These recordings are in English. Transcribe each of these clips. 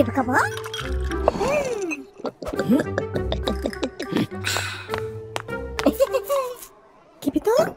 Chibakaba? Keep it on?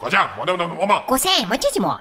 과장, 얼마? 고생 멋지지 뭐.